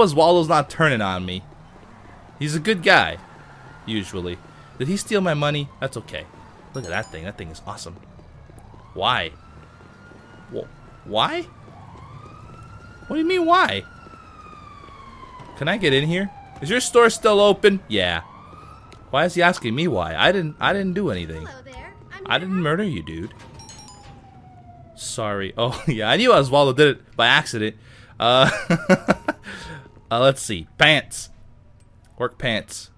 Oswaldo's not turning on me. He's a good guy, usually. Did he steal my money? That's okay. Look at that thing. That thing is awesome. Why? Why? What do you mean, why? Can I get in here? Is your store still open? Yeah. Why is he asking me why? I didn't do anything. Hello there. I didn't murder you, dude. Sorry. Oh, yeah. I knew Oswaldo did it by accident. Let's see. Pants. Work pants.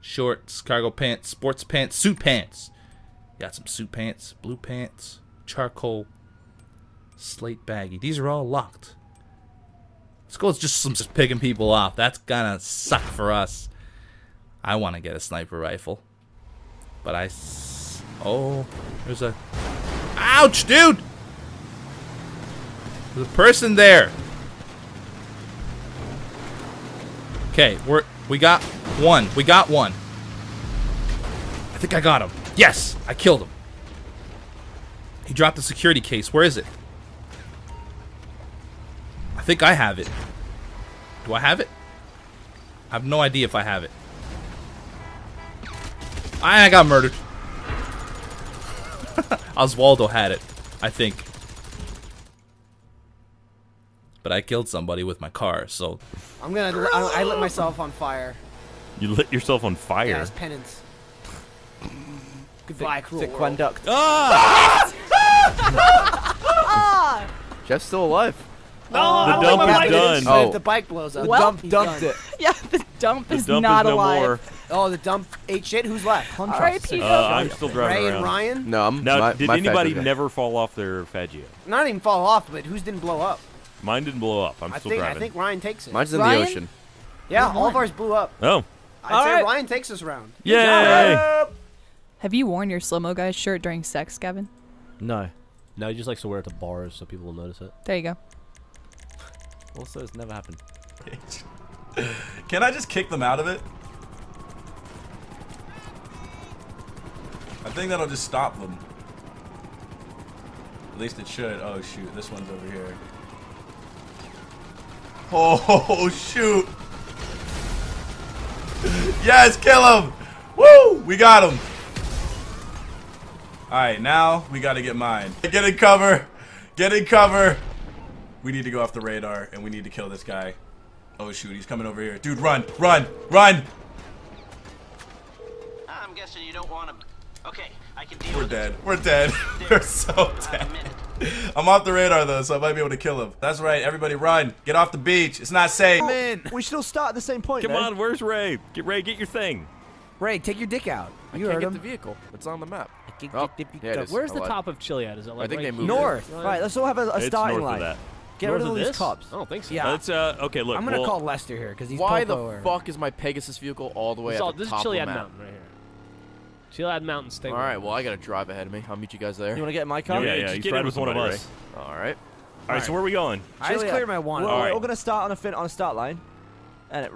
Shorts, cargo pants, sports pants, suit pants. Got some suit pants, blue pants, charcoal, slate baggy. These are all locked. Let's go. It's just picking people off. That's gonna suck for us. I want to get a sniper rifle. But oh, there's a... Ouch, dude! There's a person there. Okay, we got one. We got one. I think I got him. Yes! I killed him. He dropped the security case. Where is it? I think I have it. Do I have it? I have no idea if I have it. I got murdered. Oswaldo had it, I think. But I killed somebody with my car, so... I lit myself on fire. You lit yourself on fire? Yeah, it's penance. Goodbye, cruel world. Ah! Jeff's still alive. No, the dump is done. Oh. The bike blows up. Well, the dump dumped it. Yeah, the dump is not alive. More. Oh, the dump ate shit. Who's left? I'm still driving Ray around. And Ryan? No, I'm now, did anybody never fall off their Faggio? Not even fall off, but whose didn't blow up? Mine didn't blow up. I still think driving. I think Ryan takes it. Mine's in the ocean. Yeah, all of ours blew up. Oh. I'd say Ryan takes this round. Yeah. Have you worn your Slim-O Guy's shirt during sex, Gavin? No. No, he just likes to wear it to bars so people will notice it. There you go. Also, it's never happened. Can I just kick them out of it? I think that'll just stop them. At least it should. Oh, shoot. This one's over here. Oh, shoot. Yes, kill him. Woo, we got him. All right, now we got to get mine. Get in cover. Get in cover. We need to go off the radar, and we need to kill this guy. Oh, shoot, he's coming over here. Dude, run, run, run! I'm guessing you don't want him. Okay, I can deal with it. We're dead. We're dead. We're so dead. I'm off the radar, though, so I might be able to kill him. That's right, everybody run. Get off the beach. It's not safe. Man, we still start at the same point, Come on, where's Ray? Ray, get your thing. Ray, take your dick out. You heard him. Get the vehicle. It's on the map. Oh, yeah, where's the top of Chile at? Is it like I think they moved north. All right, let's all have a starting line. Of that. Get rid of all these cops. I don't think so. Yeah. Let's, okay, look. I'm gonna call Lester here because he's Why the fuck is my Pegasus vehicle all the way up? This is Chiliad Mountain right here. Chiliad Mountain State. All right. Well, I gotta drive ahead of me. I'll meet you guys there. You wanna get in my car? Yeah. You get in with one of us. All right. All right. So where are we going? I just cleared my one. All right. We're gonna start on a start line, and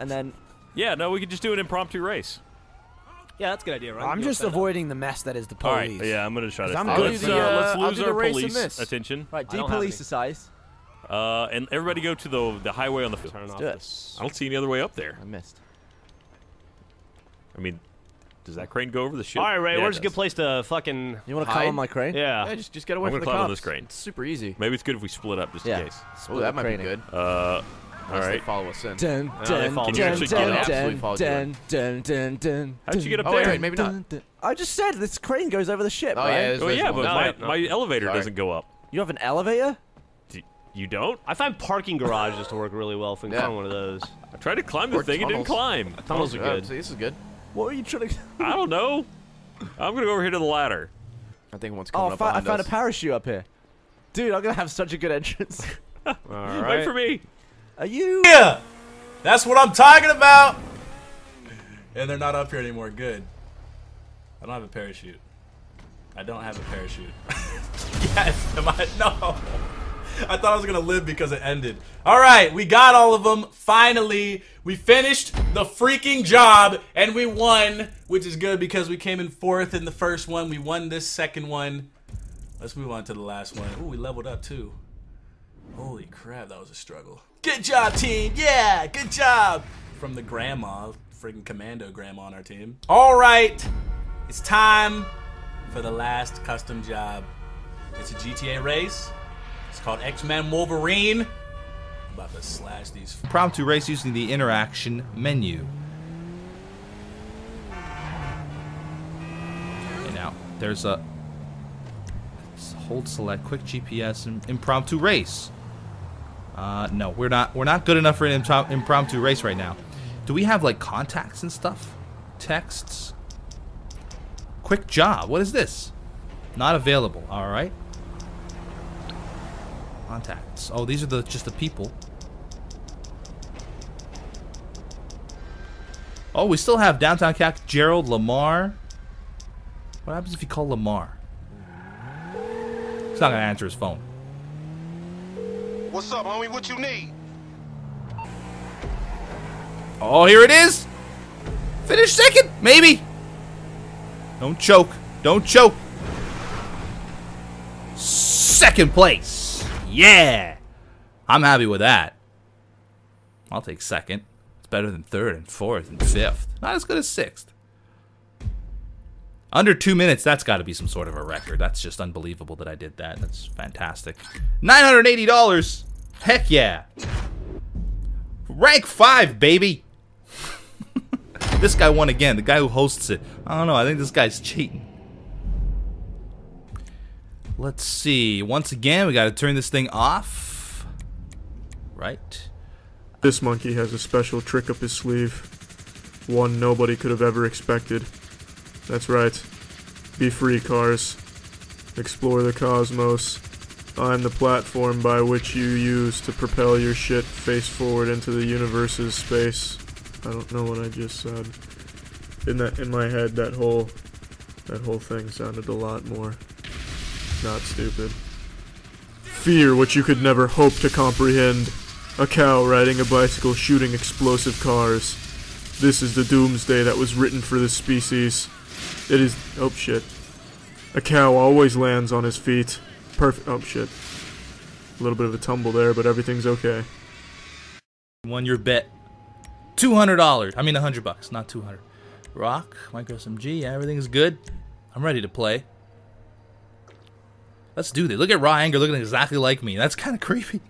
and then. Yeah. No, we could just do an impromptu race. Yeah, that's a good idea, right? I'm just avoiding the mess that is the police. All right, yeah, I'm going to try to... let's lose our police attention. Right, depoliticize. And everybody go to the highway on the... I don't see any other way up there. I missed. I mean, does that crane go over the ship? All right, Ray, where's a good place to fucking... You want to climb on my crane? Yeah. Yeah, just get away from the cops. I'm going to climb on this crane. It's super easy. Maybe it's good if we split up just in case. Oh, that might be good. All right. They follow us in. How'd you get up there? Wait, maybe not. I just said this crane goes over the ship. Oh right? yeah, but my elevator doesn't go up. You have an elevator? You don't? I find parking garages to work really well if I can find one of those. I tried to climb the thing and didn't climb. Tunnels are good. See, this is good. What were you trying to? I don't know. I'm gonna go over here to the ladder. I think one's coming up behind us. I found a parachute up here. Dude, I'm gonna have such a good entrance. All right. Wait for me. Are you? Yeah, that's what I'm talking about. And they're not up here anymore. Good. I don't have a parachute. I don't have a parachute. Yes. Am I? No. I thought I was gonna live because it ended. All right, we got all of them. Finally, we finished the freaking job and we won, which is good because we came in fourth in the first one. We won this second one. Let's move on to the last one. Ooh, we leveled up too. Holy crap, that was a struggle. Good job, team. Yeah, good job. From the grandma, friggin' commando grandma on our team. All right, it's time for the last custom job. It's a GTA race. It's called X-Men Wolverine. I'm about to slash these. Impromptu race using the interaction menu. And now there's a hold select, quick GPS, and impromptu race. No, we're not good enough for an impromptu race right now. Do we have like contacts and stuff? Texts? Quick job. What is this? Not available. All right. Contacts. Oh, these are the just the people. Oh, we still have Downtown Cat, Gerald, Lamar. What happens if you call Lamar? He's not gonna answer his phone. What's up, homie? What you need? Oh, here it is. Finish second, maybe. Don't choke. Don't choke. Second place. Yeah. I'm happy with that. I'll take second. It's better than third and fourth and fifth. Not as good as sixth. Under 2 minutes, that's got to be some sort of a record. That's just unbelievable that I did that. That's fantastic. $980. Heck yeah. Rank 5, baby. This guy won again. The guy who hosts it. I don't know. I think this guy's cheating. Let's see. Once again, we got to turn this thing off. Right. This monkey has a special trick up his sleeve. One nobody could have ever expected. That's right. Be free, cars. Explore the cosmos. I'm the platform by which you use to propel your shit face forward into the universe's space. I don't know what I just said. In my head, that whole thing sounded a lot more not stupid. Fear what you could never hope to comprehend. A cow riding a bicycle shooting explosive cars. This is the doomsday that was written for this species. It is... oh, shit. A cow always lands on his feet. Perfect... oh, shit. A little bit of a tumble there, but everything's okay. Won your bet. $200. I mean, $100, not 200. Rock, micro SMG, yeah, everything's good. I'm ready to play. Let's do this. Look at Raw Anger looking exactly like me. That's kind of creepy.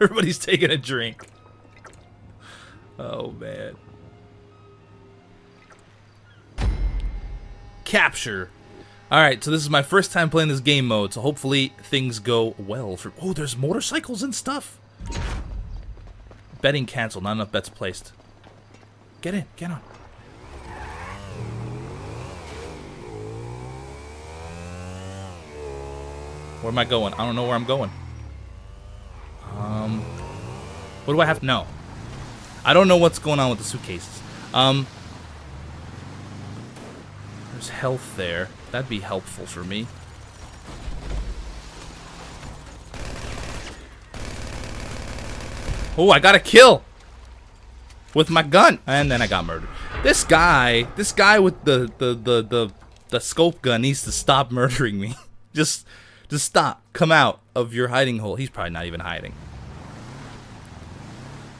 Everybody's taking a drink. Oh, man. Capture. Alright, so this is my first time playing this game mode, so hopefully things go well for... oh, there's motorcycles and stuff! Betting canceled, not enough bets placed. Get in, get on. Where am I going? I don't know where I'm going. What do I have to know? I don't know what's going on with the suitcases. There's health there. That'd be helpful for me. Oh, I got a kill with my gun, and then I got murdered. This guy with the scope gun needs to stop murdering me. Just stop. Come out of your hiding hole. He's probably not even hiding.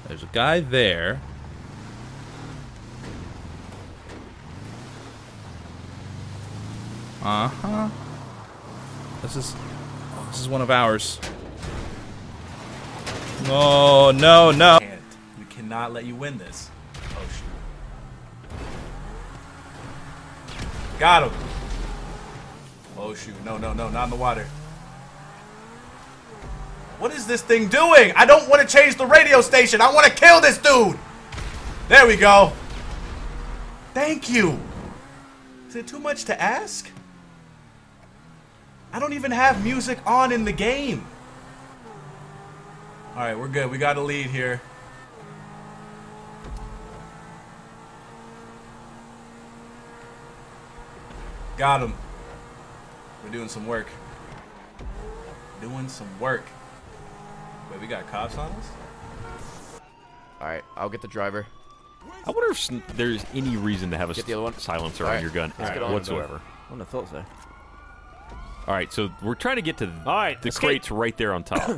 There's a guy there. Uh-huh. This is one of ours. No, no, no. We cannot let you win this. Oh, shoot. Got him. Oh, shoot. No, no, no, not in the water. What is this thing doing? I don't want to change the radio station. I want to kill this dude. There we go. Thank you. Is it too much to ask? I don't even have music on in the game. All right, we're good. We got a lead here. Got him. We're doing some work. Doing some work. Wait, we got cops on us? All right, I'll get the driver. I wonder if there's any reason to have a silencer on your gun whatsoever. I wouldn't have thought so. All right, so we're trying to get to the crates right there on top.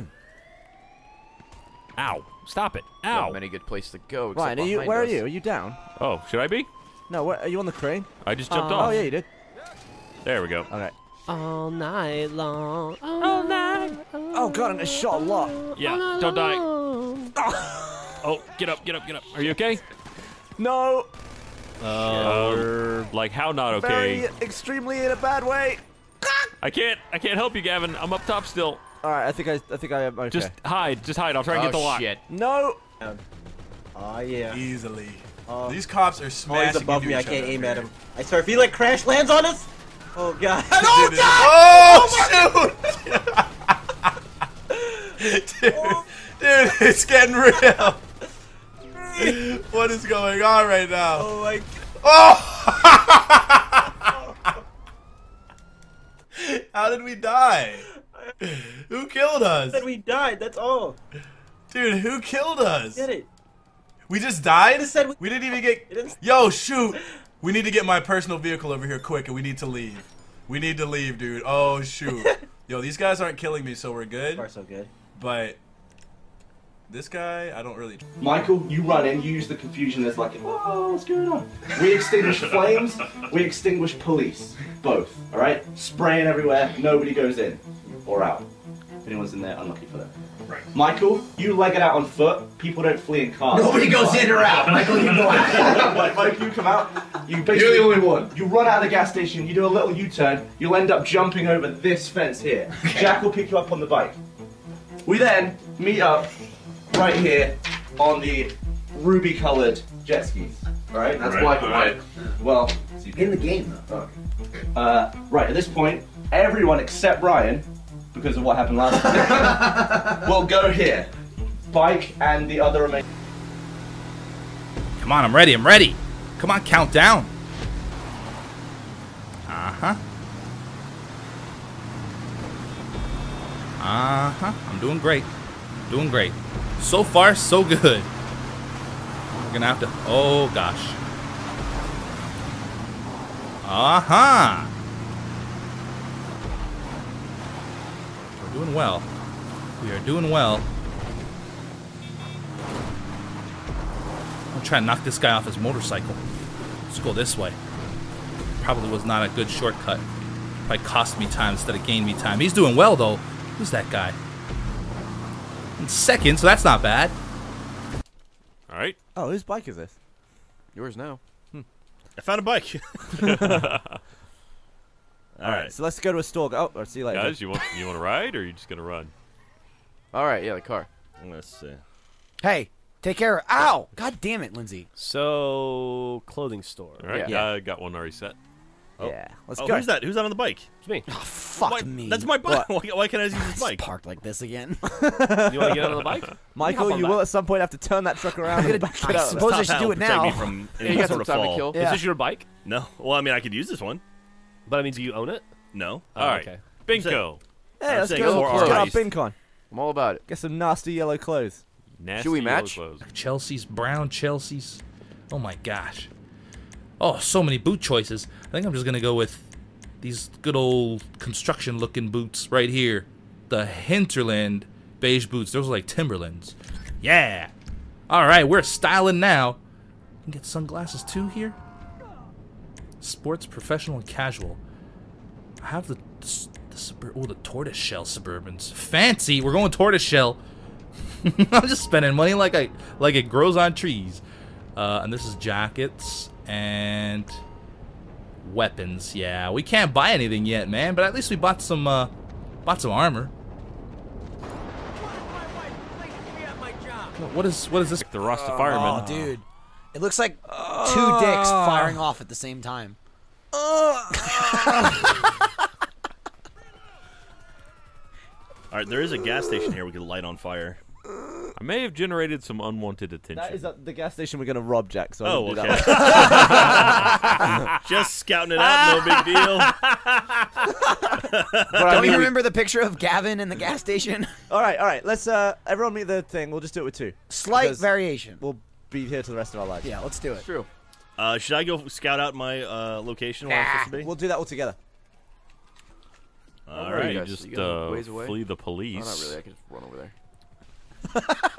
Ow. Stop it. Ow. Not many good place to go. Ryan, are you, where us. Are you? Are you down? Oh, should I be? No, where, are you on the crane? I just jumped off. Oh, yeah, you did. There we go. All right. All night long. All night. Oh, God, and I shot a lot. Yeah, don't die. Oh, get up, get up, get up. Are you okay? No. Like, how not okay? Very extremely in a bad way. I can't help you, Gavin. I'm up top still. All right, I think I am okay. Just hide, I'll try and get the lock. Shit. No! Oh, yeah. Easily. These cops are smashing he's above me, I can't aim at him. I swear, if he like crash lands on us! Oh, God. Oh, God! Oh, shoot! Dude, it's getting real. What is going on right now? Oh, my God. Oh! How did we die? Who killed us? That we died. That's all. Dude, who killed us? Get it? We just died. We didn't even get. Yo, shoot! We need to get my personal vehicle over here quick, and we need to leave. We need to leave, dude. Oh shoot! Yo, these guys aren't killing me, so we're good. We're so good. But this guy, I don't really. Michael, you run in. You use the confusion as like, oh, what's going on? We extinguish flames. We extinguish police. Both. All right. Spraying everywhere. Nobody goes in. Or out. If anyone's in there, unlucky for them. Right. Michael, you leg it out on foot. People don't flee in cars. Nobody goes in or out. Michael, you go out. Michael, you come out. You basically, you're the only one. You run out of the gas station. You do a little U-turn. You'll end up jumping over this fence here. Jack will pick you up on the bike. We then meet up right here on the ruby-coloured jet skis. Right? That's black and white. Well, in the game though. Oh. Right. At this point, everyone except Ryan. Because of what happened last time. We'll go here. Bike and the other remaining. Come on, I'm ready, I'm ready. Come on, count down. Uh-huh. Uh-huh. I'm doing great. Doing great. So far, so good. We're gonna have to oh gosh. Uh-huh. Doing well. We are doing well. I'm trying to knock this guy off his motorcycle. Let's go this way. Probably was not a good shortcut. Probably cost me time instead of gained me time. He's doing well though. Who's that guy? In second, so that's not bad. All right. Oh, whose bike is this? Yours now. Hmm. I found a bike. All right, so let's go to a store. Oh, I'll see you later. Guys, you want to ride, or are you just going to run? All right, yeah, the car. Let's see. Hey, take care. Ow! God damn it, Lindsay. So, clothing store. All right, yeah. I got one already set. Oh. Yeah, let's go. Who's that? Who's that on the bike? It's me. Oh, fuck me. That's my bike. Why can't I just use this bike? It's parked like this again. You want to get on the bike? Michael, you will at some point have to turn that truck around. I suppose I should do it now. You sort of fall. Kill. Yeah. Is this your bike? No. Well, I mean, I could use this one. But I mean, do you own it? No. All right. Okay. Binko. Hey, let's go. Let's get our Bincon. I'm all about it. Get some nasty yellow clothes. Nasty should we match? Clothes. Chelsea's, brown Chelsea's. Oh my gosh. Oh, so many boot choices. I think I'm just gonna go with these good old construction-looking boots right here. The Hinterland beige boots. Those are like Timberlands. Yeah. All right, we're styling now. You can get sunglasses too here. Sports, professional, and casual. I have the tortoiseshell Suburbans. Fancy! We're going tortoiseshell. I'm just spending money like it grows on trees. And this is jackets and weapons. Yeah, we can't buy anything yet, man. But at least we bought some armor. What is this? The Rasta fireman. Oh, dude. It looks like two dicks firing off at the same time. All right, there is a gas station here we could light on fire. I may have generated some unwanted attention. That is the gas station we're going to rob, Jack. So oh, okay. Just scouting it out, no big deal. Don't you remember the picture of Gavin in the gas station? All right. Let's everyone meet the thing. We'll just do it with two. Slight variation. We'll be here to the rest of our lives. Yeah, let's do it. True. Should I go scout out my location where I'm supposed to be? We'll do that all together. All right, you just flee the police. Oh, not really. I can just run over there.